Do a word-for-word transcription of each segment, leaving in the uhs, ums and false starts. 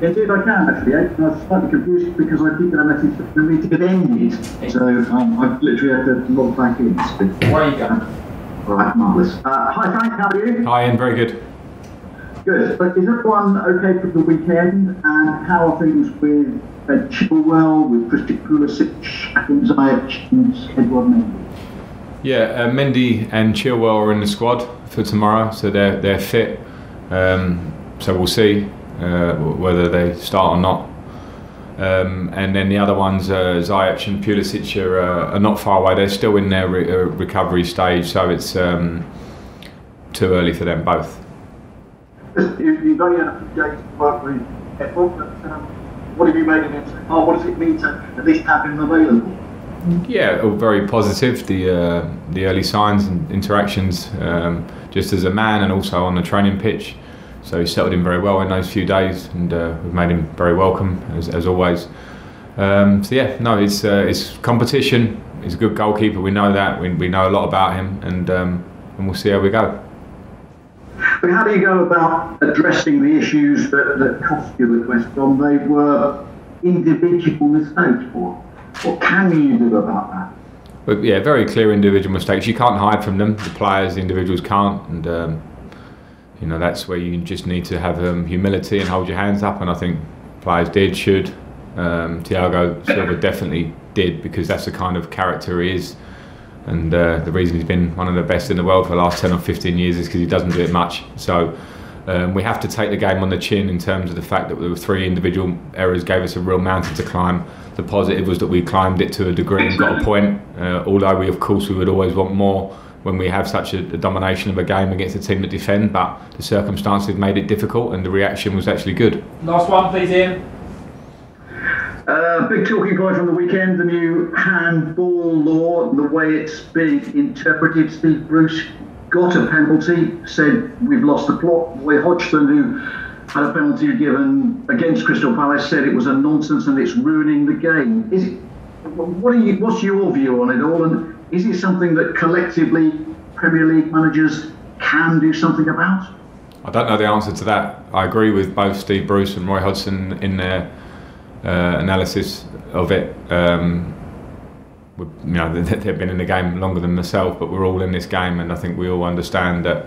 Yeah, dude, I can actually. I was slightly confused because I did get a message that the meeting had ended. So um, I've literally had to log back in. Where are you going? All right, marvellous. Uh, hi, Frank, how are you? Hi, Ian, very good. Good. But is everyone okay for the weekend? And how are things with Ben Chilwell, with Christian Pulisic, Hakim Ziyech, and Edouard Mendy? Yeah, uh, Mendy and Chilwell are in the squad for tomorrow, so they're, they're fit. Um, so we'll see. Uh, whether they start or not, um, and then the other ones, uh, Ziyech and Pulisic, are, uh, are not far away. They're still in their re uh, recovery stage, so it's um, too early for them both. You've got enough days to work with Edouard, but um, what have you made of it? Oh, what does it mean to at least have him available? Yeah, all very positive. The uh, the early signs and interactions, um, just as a man and also on the training pitch. So he settled in very well in those few days, and uh, we've made him very welcome as, as always. Um, so yeah, no, it's uh, it's competition. He's a good goalkeeper. We know that. We we know a lot about him, and um, and we'll see how we go. But how do you go about addressing the issues that, that cost you at West Brom? They were individual mistakes. Or what can you do about that? But yeah, very clear individual mistakes. You can't hide from them. The players, the individuals can't, and. Um, You know, that's where you just need to have um, humility and hold your hands up, and I think players did, should. Um, Thiago Silva definitely did, because that's the kind of character he is, and uh, the reason he's been one of the best in the world for the last ten or fifteen years is because he doesn't do it much. So um, we have to take the game on the chin in terms of the fact that the three individual errors gave us a real mountain to climb. The positive was that we climbed it to a degree and got a point, uh, although we, of course, we would always want more when we have such a, a domination of a game against a team that defend, but the circumstances made it difficult and the reaction was actually good. Last one, please, Ian. Uh, big talking point from the weekend, the new handball law, the way it's being interpreted. Steve Bruce got a penalty, said we've lost the plot. Roy Hodgson, who had a penalty given against Crystal Palace, said it was a nonsense and it's ruining the game. Is it, what are you, what's your view on it all? And, is it something that collectively Premier League managers can do something about? I don't know the answer to that. I agree with both Steve Bruce and Roy Hodgson in their uh, analysis of it. Um, you know, they've been in the game longer than myself, but we're all in this game, and I think we all understand that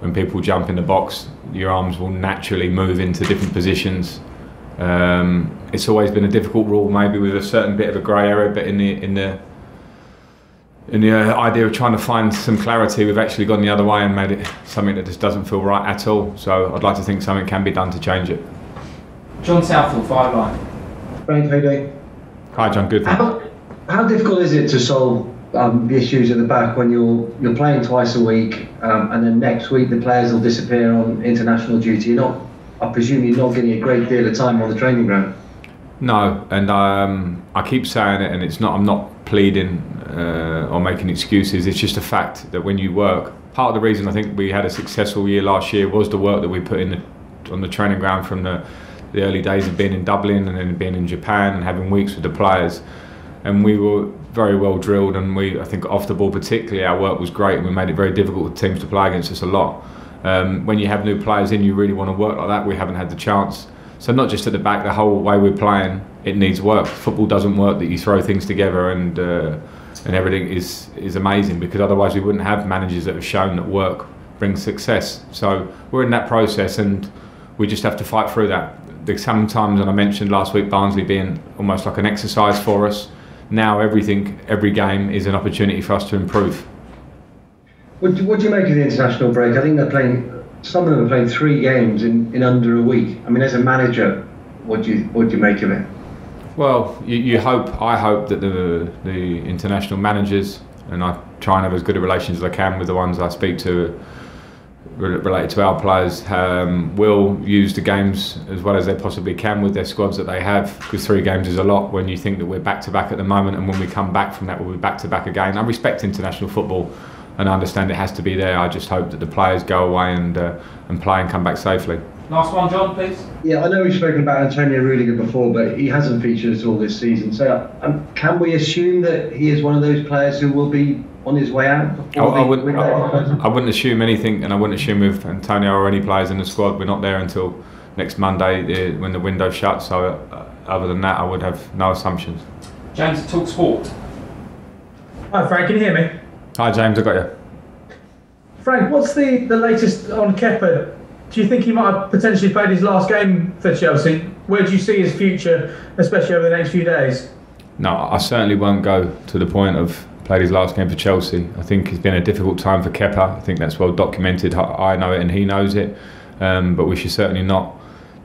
when people jump in the box, your arms will naturally move into different positions. Um, it's always been a difficult rule, maybe with a certain bit of a grey area, but in the in the And the idea of trying to find some clarity, we've actually gone the other way and made it something that just doesn't feel right at all. So I'd like to think something can be done to change it. John Southall, Five Line. Frank, how are you doing? Hi, John. Good. How, how difficult is it to solve um, the issues at the back when you're you're playing twice a week, um, and then next week the players will disappear on international duty? You're not, I presume, you're not getting a great deal of time on the training ground. No, and um, I keep saying it, and it's not. I'm not pleading uh, or making excuses. It's just a fact that when you work, part of the reason I think we had a successful year last year was the work that we put in the, on the training ground from the, the early days of being in Dublin and then being in Japan and having weeks with the players. And we were very well drilled, and we, I think, off the ball particularly, our work was great, and we made it very difficult for teams to play against us a lot. Um, when you have new players in, you really want to work like that. We haven't had the chance. So not just at the back, the whole way we're playing, it needs work. Football doesn't work that you throw things together and uh, and everything is is amazing, because otherwise we wouldn't have managers that have shown that work brings success. So we're in that process, and we just have to fight through that. Sometimes, and I mentioned last week, Barnsley being almost like an exercise for us. Now everything, every game is an opportunity for us to improve. What do, what do you make of the international break? I think they're playing. Some of them are playing three games in, in under a week. I mean, as a manager, what do you what do you make of it? Well, you, you hope. I hope that the the international managers, and I try and have as good a relation as I can with the ones I speak to related to our players, um, will use the games as well as they possibly can with their squads that they have. Because three games is a lot when you think that we're back to back at the moment, and when we come back from that, we'll be back to back again. I respect international football, and I understand it has to be there. I just hope that the players go away and uh, and play and come back safely. Last one, John, please. Yeah, I know we've spoken about Antonio Rudiger before, but he hasn't featured at all this season. So um, can we assume that he is one of those players who will be on his way out? I, I, wouldn't, I, I wouldn't assume anything, and I wouldn't assume with Antonio or any players in the squad. We're not there until next Monday uh, when the window shuts. So uh, other than that, I would have no assumptions. James, TalkSport. Hi Frank, can you hear me? Hi James, I got you. Frank, what's the, the latest on Kepa? Do you think he might have potentially played his last game for Chelsea? Where do you see his future, especially over the next few days? No, I certainly won't go to the point of played his last game for Chelsea. I think it's been a difficult time for Kepa. I think that's well documented. I know it and he knows it. Um, but we should certainly not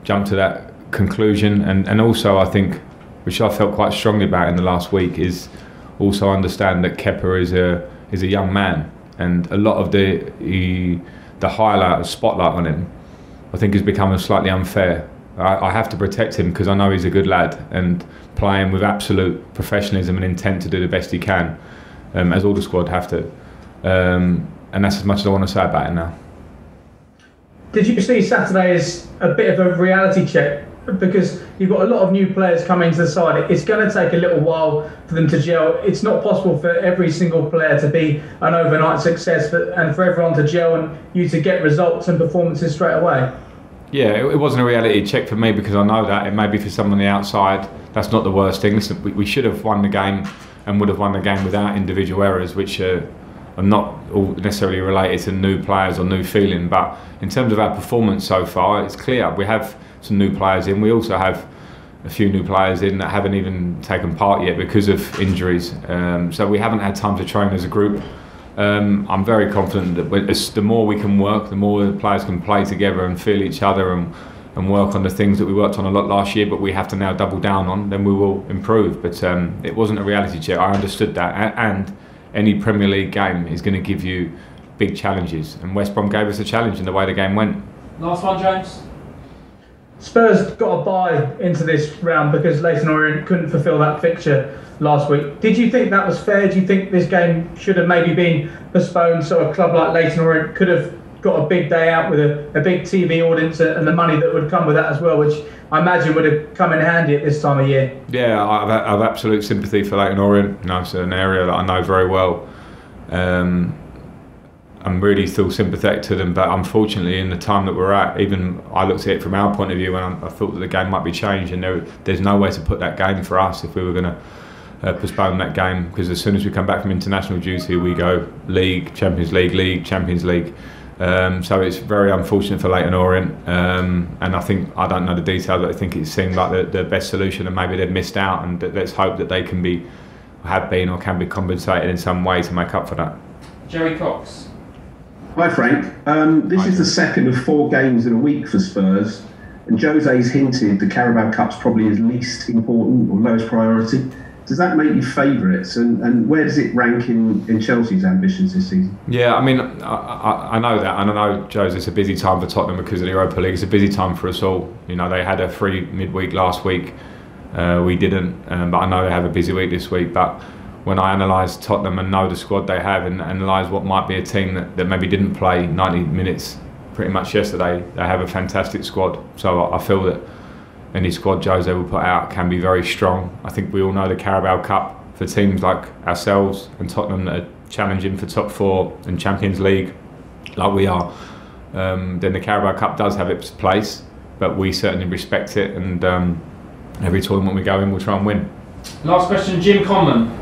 jump to that conclusion. And, and also I think, which I felt quite strongly about in the last week, is also understand that Kepa is a, is a young man. And a lot of the, he, the highlight, the spotlight on him, I think has become slightly unfair. I, I have to protect him because I know he's a good lad and playing with absolute professionalism and intent to do the best he can, um, as all the squad have to. Um, and that's as much as I want to say about it now. Did you see Saturday as a bit of a reality check? Because you've got a lot of new players coming to the side. It's going to take a little while for them to gel. It's not possible for every single player to be an overnight success for, and for everyone to gel and you to get results and performances straight away. Yeah, it, it wasn't a reality check for me because I know that. It may be for someone on the outside. That's not the worst thing. Listen, we, we should have won the game and would have won the game without individual errors, which uh, are not all necessarily related to new players or new feeling. But in terms of our performance so far, it's clear. We have some new players in. We also have a few new players in that haven't even taken part yet because of injuries. Um, so we haven't had time to train as a group. Um, I'm very confident that we, as, the more we can work, the more the players can play together and feel each other and, and work on the things that we worked on a lot last year, but we have to now double down on, then we will improve. But um, it wasn't a reality check. I understood that. And any Premier League game is going to give you big challenges. And West Brom gave us a challenge in the way the game went. Last one, James. Spurs got a bye into this round because Leighton Orient couldn't fulfil that fixture last week. Did you think that was fair? Do you think this game should have maybe been postponed so a club like Leighton Orient could have got a big day out with a, a big T V audience and the money that would come with that as well, which I imagine would have come in handy at this time of year? Yeah, I've, I've absolute sympathy for Leighton Orient. You know, it's an area that I know very well. Um, I'm really still sympathetic to them, but unfortunately in the time that we're at, even I looked at it from our point of view and I thought that the game might be changed, and there, there's no way to put that game for us if we were going to uh, postpone that game, because as soon as we come back from international duty we go league, Champions League, league, Champions League. Um, so it's very unfortunate for Leighton Orient, um, and I think, I don't know the detail, but I think it seemed like the, the best solution and maybe they've missed out, and let's hope that they can be, have been or can be compensated in some way to make up for that. Jerry Cox. Hi Frank, um, this Hi, is the second of four games in a week for Spurs, and Jose's hinted the Carabao Cup's probably his least important or lowest priority. Does that make you favourites, and, and where does it rank in, in Chelsea's ambitions this season? Yeah, I mean, I, I, I know that, and I know Jose, it's a busy time for Tottenham because of the Europa League. It's a busy time for us all. You know, they had a free midweek last week, uh, we didn't, um, but I know they have a busy week this week. But when I analyse Tottenham and know the squad they have and analyse what might be a team that, that maybe didn't play ninety minutes pretty much yesterday, they have a fantastic squad. So I feel that any squad Jose will put out can be very strong. I think we all know the Carabao Cup for teams like ourselves and Tottenham that are challenging for top four and Champions League like we are, um, then the Carabao Cup does have its place, but we certainly respect it, and um, every tournament we go in we'll try and win. Last question, Jim Conlon.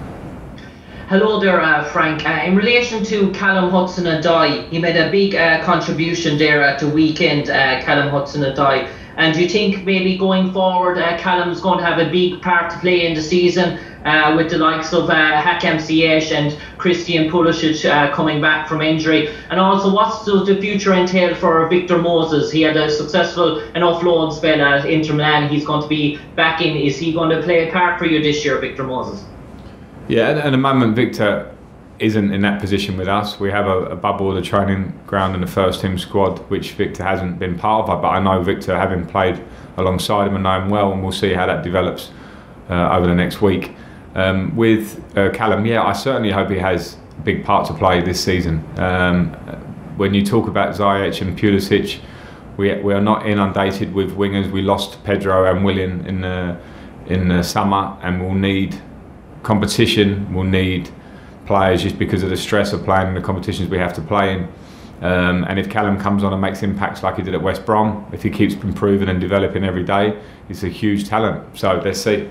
Hello there, uh, Frank. Uh, in relation to Callum Hudson-Odoi, he made a big uh, contribution there at the weekend, uh, Callum Hudson-Odoi. And do you think maybe going forward, uh, Callum's going to have a big part to play in the season uh, with the likes of uh, Hakim Ziyech and Christian Pulisic uh, coming back from injury? And also, what's the future entail for Victor Moses? He had a successful enough loan spell at Inter Milan. He's going to be back in. Is he going to play a part for you this year, Victor Moses? Yeah, at the moment Victor isn't in that position with us. We have a, a bubble of the training ground and the first team squad, which Victor hasn't been part of, but I know Victor, having played alongside him and know him well, and we'll see how that develops uh, over the next week. Um, with uh, Callum, yeah, I certainly hope he has a big part to play this season. Um, when you talk about Ziyech and Pulisic, we, we are not inundated with wingers. We lost Pedro and Willian in the, in the summer, and we'll need competition, will need players just because of the stress of playing in the competitions we have to play in. Um, and if Callum comes on and makes impacts like he did at West Brom, if he keeps improving and developing every day, he's a huge talent. So let's see.